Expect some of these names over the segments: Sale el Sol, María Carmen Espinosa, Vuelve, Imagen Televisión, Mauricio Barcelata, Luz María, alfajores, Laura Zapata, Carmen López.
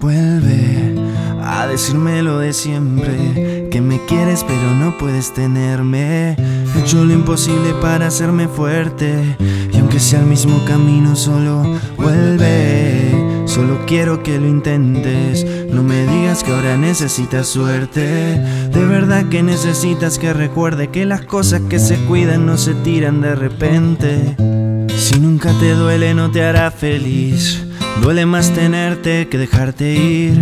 Vuelve a decirme lo de siempre, que me quieres pero no puedes tenerme. He hecho lo imposible para hacerme fuerte, y aunque sea el mismo camino solo vuelve. Solo quiero que lo intentes, no me digas que ahora necesitas suerte. De verdad que necesitas que recuerde que las cosas que se cuidan no se tiran de repente. Si nunca te duele no te hará feliz, duele más tenerte que dejarte ir.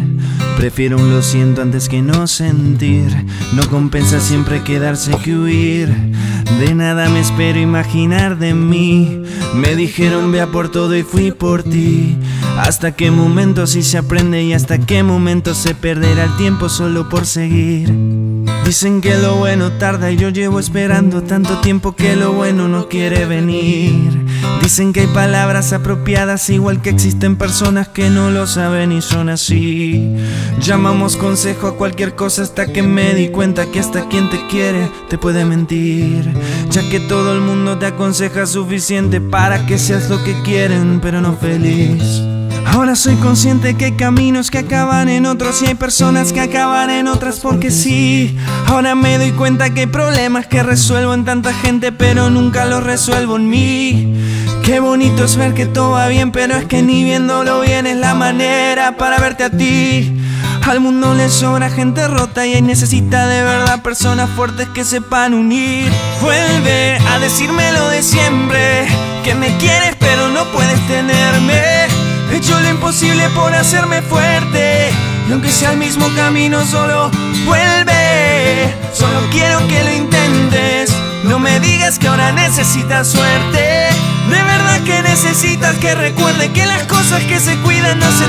Prefiero un lo siento antes que no sentir. No compensa siempre quedarse que huir. De nada me espero imaginar de mí. Me dijeron vea por todo y fui por ti. ¿Hasta qué momento sí se aprende y hasta qué momento se perderá el tiempo solo por seguir? Dicen que lo bueno tarda y yo llevo esperando tanto tiempo que lo bueno no quiere venir. Dicen que hay palabras apropiadas, igual que existen personas que no lo saben y son así. Llamamos consejo a cualquier cosa hasta que me di cuenta que hasta quien te quiere te puede mentir. Ya que todo el mundo te aconseja suficiente para que seas lo que quieren, pero no feliz. Ahora soy consciente que hay caminos que acaban en otros y hay personas que acaban en otras porque sí. Ahora me doy cuenta que hay problemas que resuelvo en tanta gente pero nunca los resuelvo en mí. Qué bonito es ver que todo va bien, pero es que ni viéndolo bien es la manera para verte a ti. Al mundo le sobra gente rota y ahí necesita de verdad personas fuertes que sepan unir. Vuelve a decirme lo de siempre, que me quieres pero no puedes tenerme. He hecho lo imposible por hacerme fuerte, y aunque sea el mismo camino solo vuelve. Solo quiero que lo intentes, no me digas que ahora necesitas suerte. De verdad que necesitas que recuerde que las cosas que se cuidan no se